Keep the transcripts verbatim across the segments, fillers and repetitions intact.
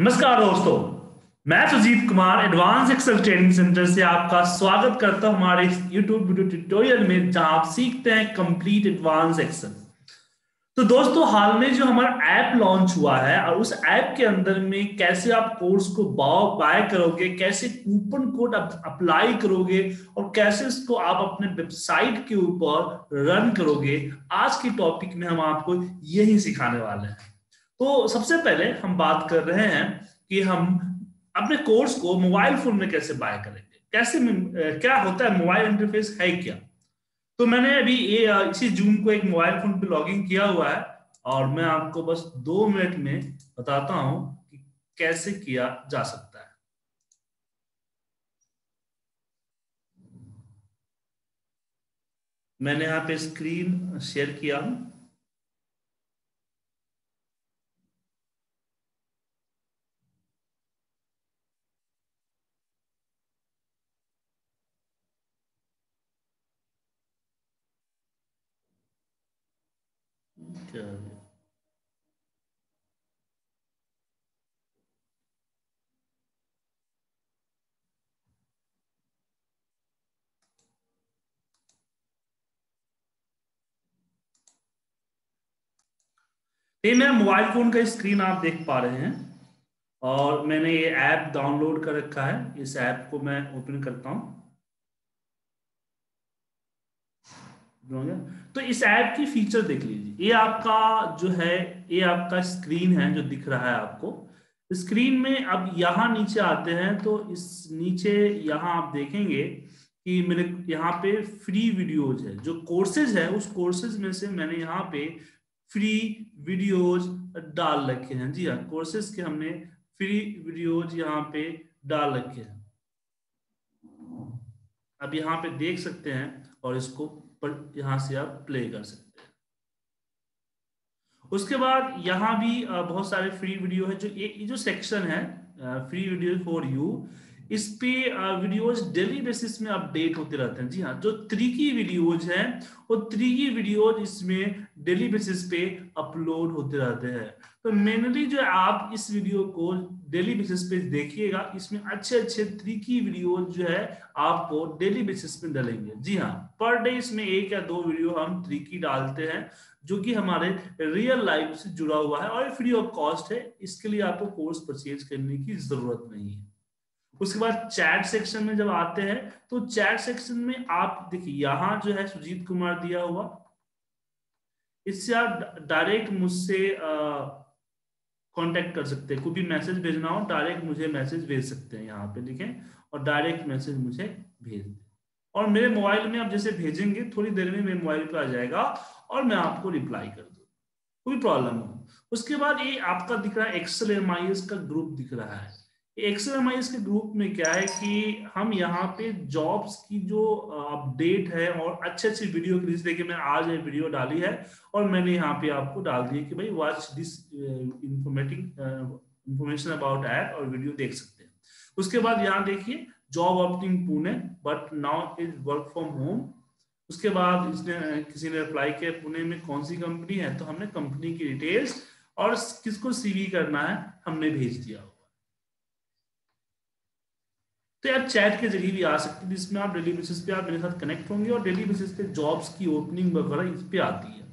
नमस्कार दोस्तों, मैं Sujit Kumar advance Excel training centre से आपका स्वागत करता हूं हमारे इस यूट्यूब वीडियो ट्यूटोरियल में, जहां आप सीखते हैं कंप्लीट एडवांस एक्सेल। तो दोस्तों, हाल में जो हमारा ऐप लॉन्च हुआ है और उस ऐप के अंदर में कैसे आप कोर्स को बाय करोगे, कैसे कूपन कोड आप अप्लाई करोगे और कैसे उसको आप अपने वेबसाइट के ऊपर रन करोगे, आज के टॉपिक में हम आपको यही सिखाने वाले हैं। तो सबसे पहले हम बात कर रहे हैं कि हम अपने कोर्स को मोबाइल फोन में कैसे बाय करेंगे, कैसे क्या होता है, मोबाइल इंटरफेस है क्या। तो मैंने अभी ये इसी जून को एक मोबाइल फोन पे लॉगिन किया हुआ है और मैं आपको बस दो मिनट में बताता हूं कि कैसे किया जा सकता है। मैंने यहाँ पे स्क्रीन शेयर किया हूं। ये मेरा मोबाइल फोन का स्क्रीन आप देख पा रहे हैं और मैंने ये ऐप डाउनलोड कर रखा है। इस ऐप को मैं ओपन करता हूं। तो इस ऐप की फीचर देख लीजिए। ये आपका जो है ये आपका स्क्रीन है जो दिख रहा है आपको। स्क्रीन में अब यहाँ नीचे आते हैं तो इस नीचे यहाँ आप देखेंगे कि मेरे यहाँ पे फ्री वीडियोज है, जो कोर्सेज है उस कोर्सेज में से मैंने यहाँ पे फ्री वीडियोज डाल रखे हैं। जी हाँ, कोर्सेज के हमने फ्री वीडियोज यहाँ पे डाल रखे हैं, अब यहाँ पे देख सकते हैं और इसको पर यहाँ से आप प्ले कर सकते हैं। उसके बाद यहाँ भी बहुत सारे फ्री वीडियो है। जो ये जो सेक्शन है फ्री वीडियो फॉर यू, इस पे वीडियोज डेली बेसिस में अपडेट होते रहते हैं। जी हाँ, जो त्रिकी वीडियोज हैं वो त्रिकी वीडियोज इसमें डेली बेसिस पे अपलोड होते रहते हैं। तो मेनली जो आप इस वीडियो को डेली बेसिस पे देखिएगा, इसमें अच्छे अच्छे त्रिकी वीडियोज जो है आपको डेली बेसिस पे डलेंगे। जी हाँ, पर डे इसमें एक या दो वीडियो हम त्रिकी डालते हैं जो कि हमारे रियल लाइफ से जुड़ा हुआ है और फ्री ऑफ कॉस्ट है। इसके लिए आपको कोर्स परचेज करने की जरूरत नहीं है। उसके बाद चैट सेक्शन में जब आते हैं तो चैट सेक्शन में आप देखिए यहाँ जो है सुजीत कुमार दिया हुआ, इससे आप डायरेक्ट मुझसे कांटेक्ट कर सकते हैं। कोई भी मैसेज भेजना हो डायरेक्ट मुझे मैसेज भेज सकते हैं। यहाँ पे लिखें और डायरेक्ट मैसेज मुझे भेज दें और मेरे मोबाइल में आप जैसे भेजेंगे थोड़ी देर में मेरे मोबाइल पे आ जाएगा और मैं आपको रिप्लाई कर दूँ, कोई प्रॉब्लम हो। उसके बाद ये आपका दिख रहा है एक्सेल एम आई एस का ग्रुप दिख रहा है। एक्सेल एम आई एस के ग्रुप में क्या है कि हम यहाँ पे जॉब्स की जो अपडेट है और अच्छे अच्छे वीडियो के, देखिए मैंने आज ये वीडियो डाली है और मैंने यहाँ पे आपको डाल दिया कि भाई watch this informative information about app और वीडियो देख सकते हैं। उसके बाद यहाँ देखिए job opting Pune but now is work from home. उसके बाद इसने किसी ने अप्लाई किया पुणे में, कौन सी कंपनी है, तो हमने कंपनी की डिटेल्स और किसको सीवी करना है हमने भेज दिया। तो आप चैट के जरिए भी आ सकते हैं, जिसमें आप डेली बेसिस पे आप मेरे साथ कनेक्ट होंगे और डेली बेसिस पे जॉब्स की ओपनिंग वगैरह इस पे आती है।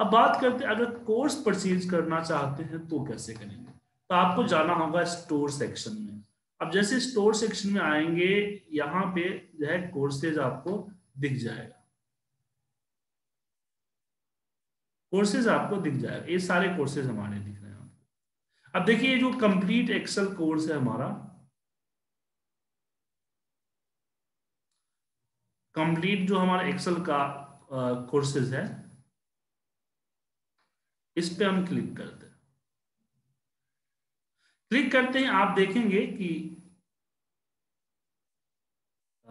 अब बात करते हैं अगर कोर्स परचेज करना चाहते हैं तो कैसे करेंगे। तो आपको जाना होगा स्टोर सेक्शन में। अब जैसे स्टोर सेक्शन में आएंगे यहाँ पे जो है कोर्सेज आपको दिख जाएगा, कोर्सेज आपको दिख जाएगा, ये सारे कोर्सेज हमारे दिख रहे हैं आपको। अब देखिए जो कंप्लीट एक्सेल कोर्स है हमारा, कंप्लीट जो हमारा एक्सेल का कोर्सेज है, इस पे हम क्लिक करते हैं। क्लिक करते हैं आप देखेंगे कि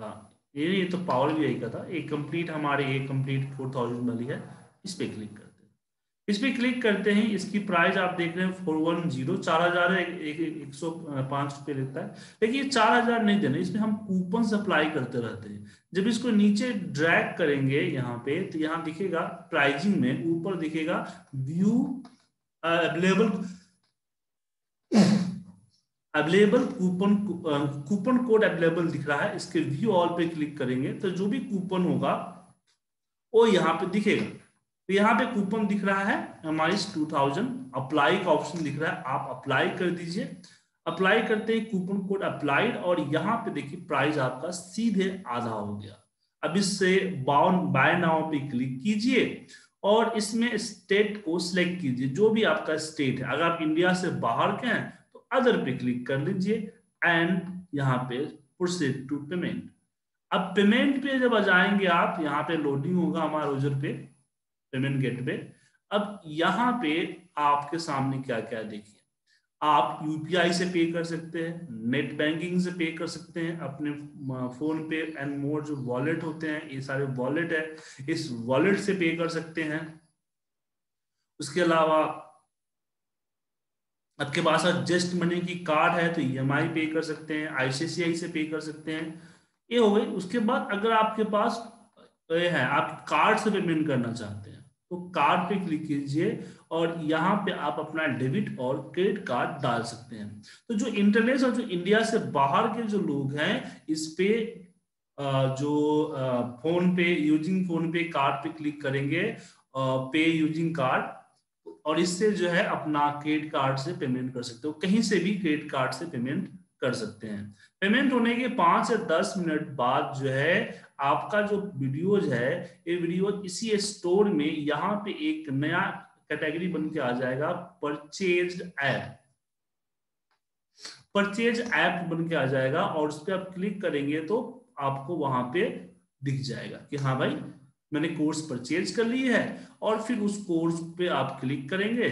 आ, ये ये तो पावर भी आई का था। ये कंप्लीट हमारे ये कंप्लीट फोर थाउजेंड वाली है, इस पे क्लिक करते हैं। इस पे क्लिक करते हैं, इसकी प्राइस आप देख रहे हैं फोर वन जीरो, चार हजार एक सौ पांच रुपये लेता है। लेकिन ये चार हजार नहीं देना, इसमें हम कूपन सप्लाई करते रहते हैं। जब इसको नीचे ड्रैग करेंगे यहाँ पे तो यहाँ दिखेगा प्राइजिंग में, ऊपर दिखेगा view available available coupon coupon code available दिख रहा है, इसके व्यू ऑल पे क्लिक करेंगे तो जो भी कूपन होगा वो यहाँ पे दिखेगा। तो यहाँ पे कूपन दिख रहा है हमारी टू थाउजेंड, अप्लाई का ऑप्शन दिख रहा है, आप अप्लाई कर दीजिए। अप्लाई करते ही कूपन कोड अप्लाइड और यहाँ पे देखिए प्राइस आपका सीधे आधा हो गया। अब इससे बाय नाउ पे क्लिक कीजिए और इसमें स्टेट को सिलेक्ट कीजिए, जो भी आपका स्टेट है। अगर आप इंडिया से बाहर के हैं तो अदर पे क्लिक कर लीजिए एंड यहाँ पे प्रोसीड टू पेमेंट। अब पेमेंट पे जब आ जाएंगे आप, यहाँ पे लोडिंग होगा हमारा यूजर पे पेमेंट गेट पे। अब यहाँ पे आपके सामने क्या क्या देखिए, आप यूपीआई से पे कर सकते हैं, नेट बैंकिंग से पे कर सकते हैं, अपने फोन पे एंड मोर जो वॉलेट होते हैं, ये सारे वॉलेट है, इस वॉलेट से पे कर सकते हैं। उसके अलावा आपके पास जस्ट मनी की कार्ड है तो ईएमआई पे कर सकते हैं, आईसीआईसीआई से पे कर सकते हैं, ये हो गई। उसके बाद अगर आपके पास ये है, आप कार्ड से पेमेंट करना चाहते हैं तो कार्ड पे क्लिक कीजिए और यहाँ पे आप अपना डेबिट और क्रेडिट कार्ड डाल सकते हैं। तो जो इंटरनेट और जो इंडिया से बाहर के जो लोग हैं, इस पे जो PhonePe using PhonePe card पे क्लिक करेंगे, पे यूजिंग कार्ड, और इससे जो है अपना क्रेडिट कार्ड से पेमेंट कर सकते हो, कहीं से भी क्रेडिट कार्ड से पेमेंट कर सकते हैं। पेमेंट होने के पाँच से दस मिनट बाद जो है आपका जो वीडियोज है, ये वीडियोज इसी स्टोर में यहाँ पे एक नया कैटेगरी बन के आ जाएगा, परचेज ऐप, परचेज ऐप बन के आ जाएगा और उस पर आप क्लिक करेंगे तो आपको वहां पे दिख जाएगा कि हाँ भाई मैंने कोर्स परचेज कर ली है। और फिर उस कोर्स पे आप क्लिक करेंगे,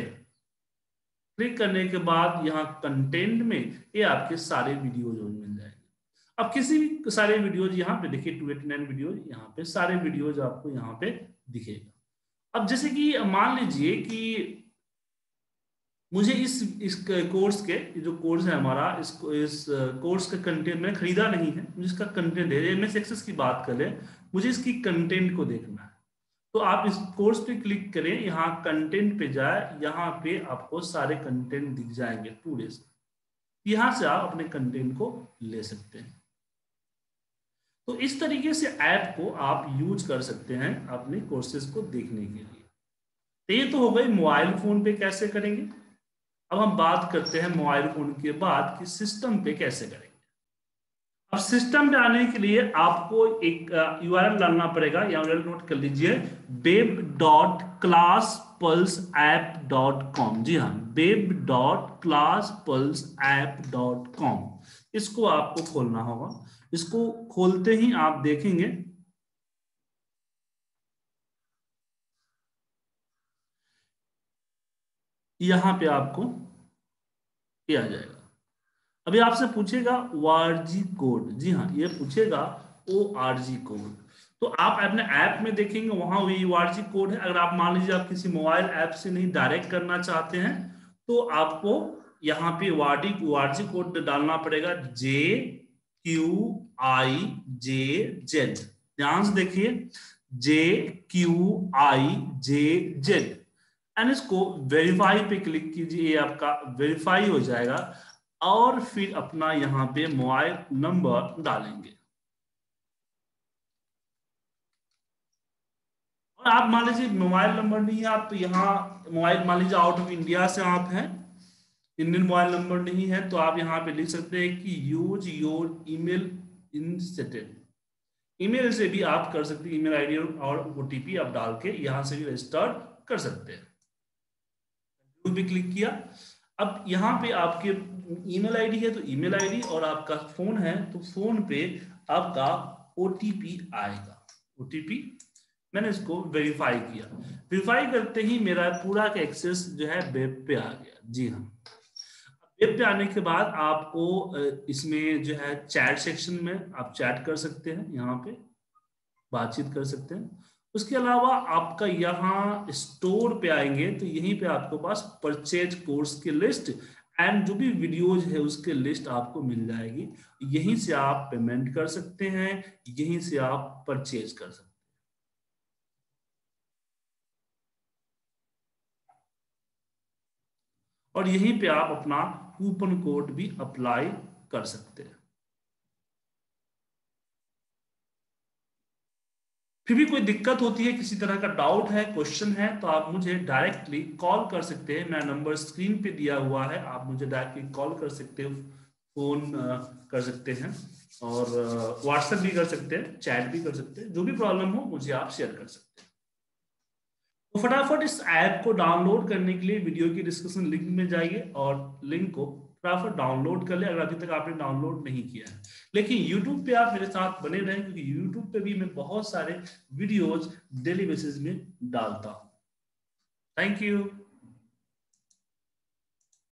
क्लिक करने के बाद यहाँ कंटेंट में ये आपके सारे वीडियोज मिल जाएंगे। अब किसी भी सारे वीडियोज यहाँ पे देखिए टू एटी नाइन वीडियोज, यहाँ पे सारे वीडियोज आपको यहाँ पे दिखेगा। अब जैसे कि मान लीजिए कि मुझे इस इस कोर्स के जो कोर्स है हमारा इस इस कोर्स का कंटेंट मैंने खरीदा नहीं है, मुझे इसका कंटेंट है, एमएस एक्सेल की बात करें, मुझे इसकी कंटेंट को देखना है तो आप इस कोर्स पे क्लिक करें, यहाँ कंटेंट पे जाए, यहाँ पे आपको सारे कंटेंट दिख जाएंगे पूरे, यहाँ से आप अपने कंटेंट को ले सकते हैं। तो इस तरीके से ऐप को आप यूज कर सकते हैं अपने कोर्सेज को देखने के लिए। तो ये तो हो गई मोबाइल फोन पे कैसे करेंगे। अब हम बात करते हैं मोबाइल फोन के बाद कि सिस्टम पे कैसे करेंगे। अब सिस्टम पे आने के लिए आपको एक यूआरएल डालना पड़ेगा, यूआरएल नोट कर लीजिए, web dot class plus app dot com. जी हाँ, web dot class plus app dot com, इसको आपको खोलना होगा। इसको खोलते ही आप देखेंगे यहां पे आपको ये आ जाएगा। अभी आपसे पूछेगा ओ आर जी कोड, जी हाँ ये पूछेगा ओ आर जी कोड, तो आप अपने ऐप में देखेंगे वहां वही ओ आर जी कोड है। अगर आप मान लीजिए आप किसी मोबाइल ऐप से नहीं डायरेक्ट करना चाहते हैं तो आपको यहाँ पे ओ आर जी कोड डालना पड़ेगा, जे क्यू आई जे जेड। ध्यान से देखिए J Q I J Z, and इसको वेरीफाई पे क्लिक कीजिए, ये आपका वेरीफाई हो जाएगा। और फिर अपना यहाँ पे मोबाइल नंबर डालेंगे और आप मान लीजिए मोबाइल नंबर नहीं है, आप यहाँ मोबाइल मान लीजिए आउट ऑफ इंडिया से आप हैं, इंडियन मोबाइल नंबर नहीं है तो आप यहाँ पे लिख सकते हैं कि use your email instead, email से भी आप कर सकते हैं, ईमेल आईडी और ओटीपी आप डाल के यहाँ से भी रजिस्टर कर सकते हैं। कंटिन्यू पे क्लिक किया, अब यहाँ पे आपके ईमेल आईडी है तो ईमेल आईडी और आपका फोन है तो फोन पे आपका ओटीपी आएगा, ओटीपी। मैंने इसको वेरीफाई किया, वेरीफाई करते ही मेरा पूरा का एक्सेस जो है वेब पे आ गया। जी हाँ, वेब पे आने के बाद आपको इसमें जो है चैट सेक्शन में आप चैट कर सकते हैं, यहाँ पे बातचीत कर सकते हैं। उसके अलावा आपका यहाँ स्टोर पे आएंगे तो यहीं पे आपके पास परचेज कोर्स की लिस्ट एंड जो भी वीडियोज है उसके लिस्ट आपको मिल जाएगी। यहीं से आप पेमेंट कर सकते हैं, यहीं से आप परचेज कर सकते हैं। और यहीं पे आप अपना कूपन कोड भी अप्लाई कर सकते हैं। फिर भी कोई दिक्कत होती है, किसी तरह का डाउट है, क्वेश्चन है, तो आप मुझे डायरेक्टली कॉल कर सकते हैं। मेरा नंबर स्क्रीन पे दिया हुआ है, आप मुझे डायरेक्टली कॉल कर सकते हो, फोन कर सकते हैं और व्हाट्सएप भी कर सकते हैं, चैट भी कर सकते हैं। जो भी प्रॉब्लम हो मुझे आप शेयर कर सकते हैं। तो फटाफट इस ऐप को डाउनलोड करने के लिए वीडियो की डिस्क्रिप्शन लिंक में जाइए और लिंक को फटाफट डाउनलोड कर ले अगर अभी तक आपने डाउनलोड नहीं किया है। लेकिन यूट्यूब पे आप मेरे साथ बने रहें, क्योंकि यूट्यूब पे भी मैं बहुत सारे वीडियोज डेली बेसिस में डालता हूँ। Thank you.